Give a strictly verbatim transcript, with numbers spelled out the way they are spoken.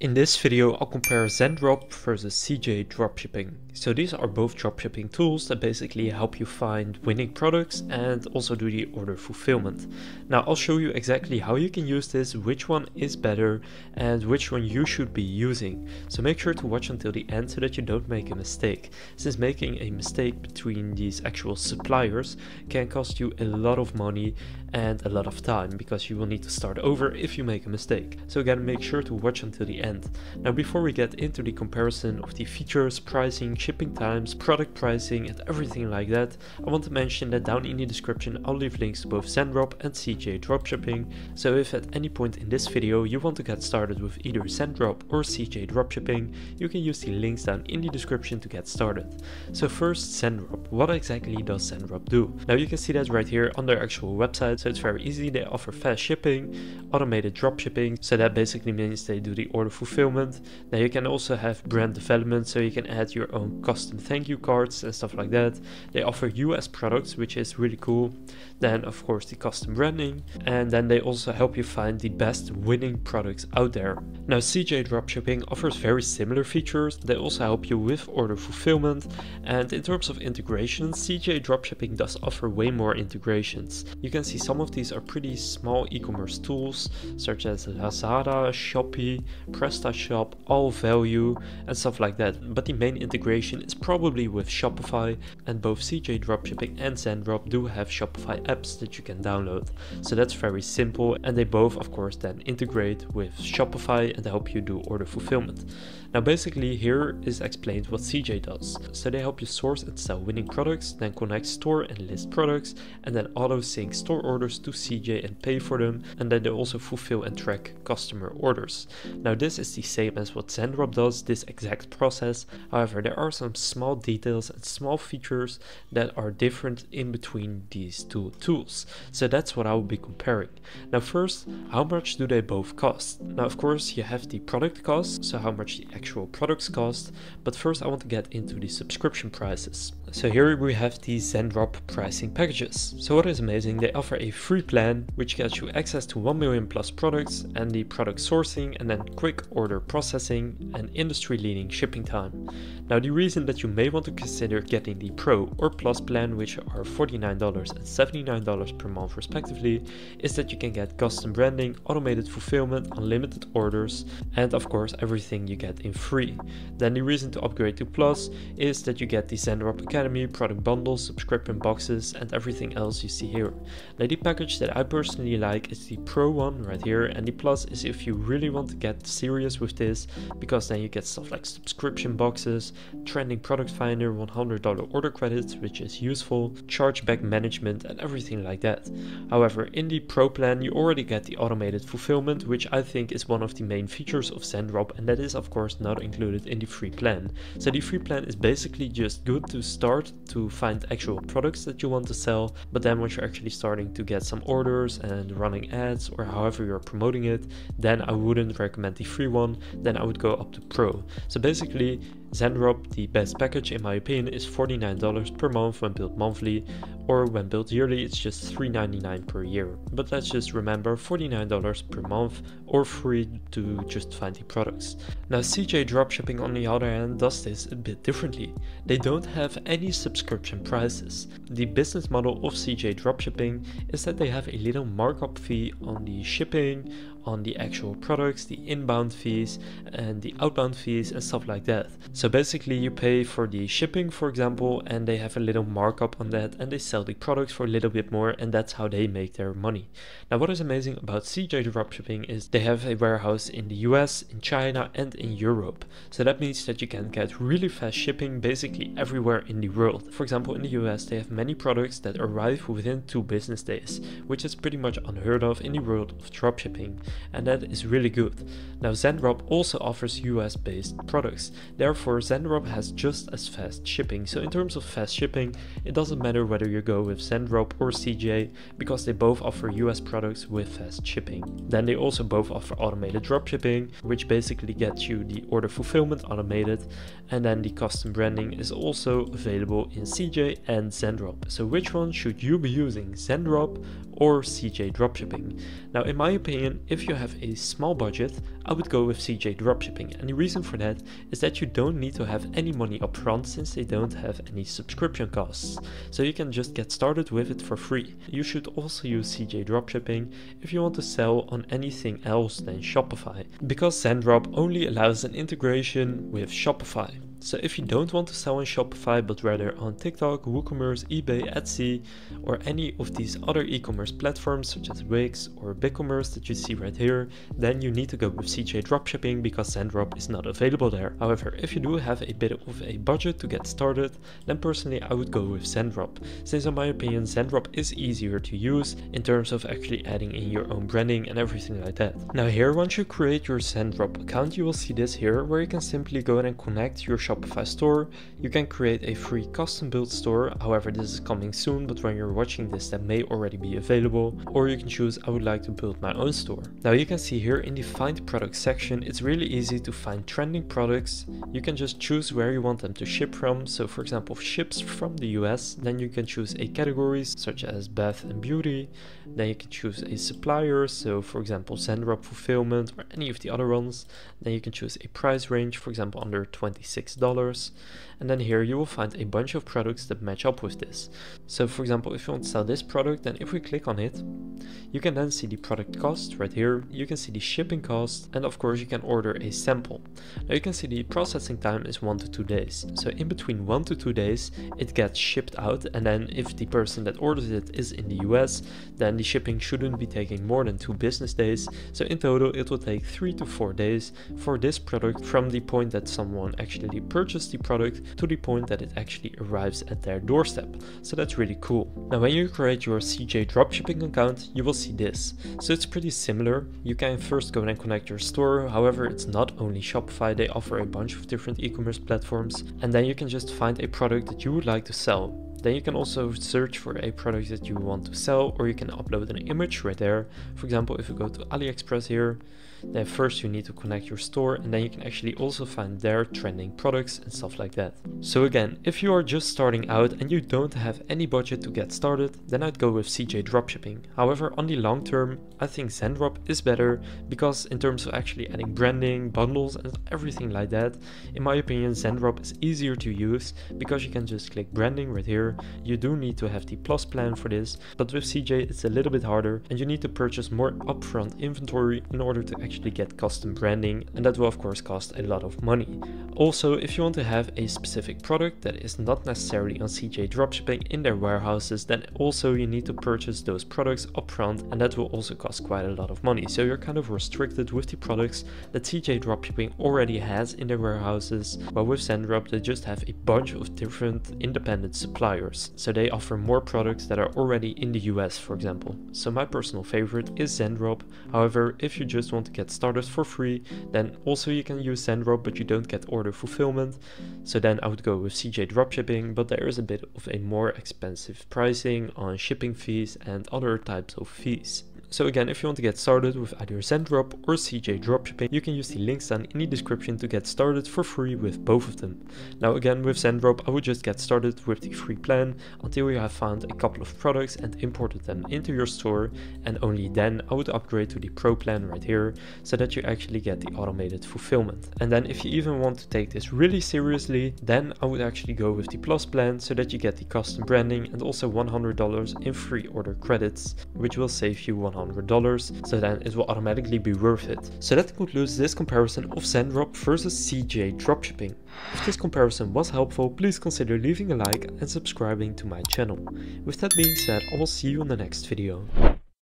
In this video, I'll compare Zendrop versus C J Dropshipping. So these are both dropshipping tools that basically help you find winning products and also do the order fulfillment. Now I'll show you exactly how you can use this, which one is better and which one you should be using. So make sure to watch until the end so that you don't make a mistake, since making a mistake between these actual suppliers can cost you a lot of money and a lot of time, because you will need to start over if you make a mistake. So again, make sure to watch until the end. Now before we get into the comparison of the features, pricing, shipping times, product pricing and everything like that, I want to mention that down in the description I'll leave links to both Zendrop and C J Dropshipping, so if at any point in this video you want to get started with either Zendrop or C J Dropshipping, you can use the links down in the description to get started. So first, Zendrop. What exactly does Zendrop do? Now you can see that right here on their actual website, so it's very easy. They offer fast shipping, automated dropshipping, so that basically means they do the order fulfillment. Now you can also have brand development, so you can add your own custom thank you cards and stuff like that. They offer U S products, which is really cool. Then of course the custom branding, and then they also help you find the best winning products out there. Now C J Dropshipping offers very similar features. They also help you with order fulfillment, and in terms of integrations, C J Dropshipping does offer way more integrations. You can see some of these are pretty small e-commerce tools such as Lazada, Shopee, PrestaShop, All Value and stuff like that, but the main integration is probably with Shopify, and both C J Dropshipping and Zendrop do have Shopify apps that you can download, so that's very simple, and they both of course then integrate with Shopify and help you do order fulfillment. Now basically here is explained what C J does. So they help you source and sell winning products, then connect store and list products, and then auto sync store orders to C J and pay for them, and then they also fulfill and track customer orders. Now this This is the same as what Zendrop does, this exact process. However, there are some small details and small features that are different in between these two tools, so that's what I will be comparing. Now first, how much do they both cost? Now of course you have the product cost, so how much the actual products cost, but first I want to get into the subscription prices. So here we have the Zendrop pricing packages. So what is amazing, they offer a free plan which gets you access to one million plus products, and the product sourcing, and then quick order processing and industry-leading shipping time. Now the reason that you may want to consider getting the Pro or Plus plan, which are forty-nine dollars and seventy-nine dollars per month respectively, is that you can get custom branding, automated fulfillment, unlimited orders, and of course everything you get in free. Then the reason to upgrade to Plus is that you get the Zendrop Academy, product bundles, subscription boxes and everything else you see here. Now the package that I personally like is the Pro one right here, and the Plus is if you really want to get serious serious with this, because then you get stuff like subscription boxes, trending product finder, one hundred dollar order credits, which is useful, chargeback management and everything like that. However, in the Pro plan you already get the automated fulfillment, which I think is one of the main features of Zendrop, and that is of course not included in the free plan. So the free plan is basically just good to start to find actual products that you want to sell, but then once you're actually starting to get some orders and running ads or however you're promoting it, then I wouldn't recommend the free free one, then I would go up to Pro. So basically Zendrop, the best package in my opinion, is forty-nine dollars per month when billed monthly, or when billed yearly it's just three ninety-nine per year. But let's just remember forty-nine dollars per month or free to just find the products. Now C J Dropshipping on the other hand does this a bit differently. They don't have any subscription prices. The business model of C J Dropshipping is that they have a little markup fee on the shipping, on the actual products, the inbound fees and the outbound fees and stuff like that. So basically you pay for the shipping for example, and they have a little markup on that, and they sell the products for a little bit more, and that's how they make their money. Now what is amazing about C J Dropshipping is they have a warehouse in the U S, in China and in Europe. So that means that you can get really fast shipping basically everywhere in the world. For example, in the U S they have many products that arrive within two business days, which is pretty much unheard of in the world of dropshipping, and that is really good. Now Zendrop also offers U S based products, therefore Zendrop has just as fast shipping. So in terms of fast shipping, it doesn't matter whether you go with Zendrop or C J, because they both offer U S products with fast shipping. Then they also both offer automated dropshipping, which basically gets you the order fulfillment automated, and then the custom branding is also available in C J and Zendrop. So which one should you be using, Zendrop or C J Dropshipping. Now, in my opinion, if you have a small budget, I would go with C J Dropshipping, and the reason for that is that you don't need to have any money up front since they don't have any subscription costs. So you can just get started with it for free. You should also use C J Dropshipping if you want to sell on anything else than Shopify, because Zendrop only allows an integration with Shopify. So if you don't want to sell on Shopify but rather on TikTok, WooCommerce, eBay, Etsy or any of these other e-commerce platforms such as Wix or BigCommerce that you see right here, then you need to go with C J Dropshipping because Zendrop is not available there. However, if you do have a bit of a budget to get started, then personally I would go with Zendrop, since in my opinion Zendrop is easier to use in terms of actually adding in your own branding and everything like that. Now here, once you create your Zendrop account, you will see this here where you can simply go in and connect your Shopify store. You can create a free custom build store, however this is coming soon, but when you're watching this that may already be available, or you can choose I would like to build my own store. Now you can see here in the find product section, it's really easy to find trending products. You can just choose where you want them to ship from, so for example ships from the U S, then you can choose a category such as bath and beauty, then you can choose a supplier, so for example Zendrop fulfillment or any of the other ones, then you can choose a price range, for example under twenty-six dollars, and then here you will find a bunch of products that match up with this. So for example, if you want to sell this product, then if we click on it, you can then see the product cost right here, you can see the shipping cost, and of course you can order a sample. Now you can see the processing time is one to two days, so in between one to two days it gets shipped out, and then if the person that orders it is in the U S, then the shipping shouldn't be taking more than two business days, so in total it will take three to four days for this product from the point that someone actually purchased the product to the point that it actually arrives at their doorstep. So that's really cool. Now when you create your C J Dropshipping account, you will see this. So it's pretty similar. You can first go and connect your store, however it's not only Shopify, they offer a bunch of different e-commerce platforms, and then you can just find a product that you would like to sell. Then you can also search for a product that you want to sell, or you can upload an image right there. For example, if you go to AliExpress here, then first you need to connect your store, and then you can actually also find their trending products and stuff like that. So again, if you are just starting out and you don't have any budget to get started, then I'd go with C J Dropshipping. However, on the long term, I think Zendrop is better, because in terms of actually adding branding, bundles and everything like that, in my opinion Zendrop is easier to use because you can just click branding right here. You do need to have the plus plan for this, but with C J it's a little bit harder and you need to purchase more upfront inventory in order to actually get custom branding, and that will of course cost a lot of money. Also, if you want to have a specific product that is not necessarily on C J Dropshipping in their warehouses, then also you need to purchase those products upfront, and that will also cost quite a lot of money. So you're kind of restricted with the products that C J Dropshipping already has in their warehouses, while with Zendrop they just have a bunch of different independent suppliers. So they offer more products that are already in the U S, for example. So my personal favorite is Zendrop. However, if you just want to get started for free, then also you can use Zendrop, but you don't get order fulfillment. So then I would go with C J Dropshipping, but there is a bit of a more expensive pricing on shipping fees and other types of fees. So again, if you want to get started with either Zendrop or C J Dropshipping, you can use the links down in the description to get started for free with both of them. Now again, with Zendrop, I would just get started with the free plan until you have found a couple of products and imported them into your store, and only then I would upgrade to the pro plan right here, so that you actually get the automated fulfillment. And then if you even want to take this really seriously, then I would actually go with the plus plan, so that you get the custom branding and also one hundred dollars in free order credits, which will save you one hundred dollars, so then it will automatically be worth it. So that concludes this comparison of Zendrop versus C J Dropshipping. If this comparison was helpful, please consider leaving a like and subscribing to my channel. With that being said, I will see you in the next video.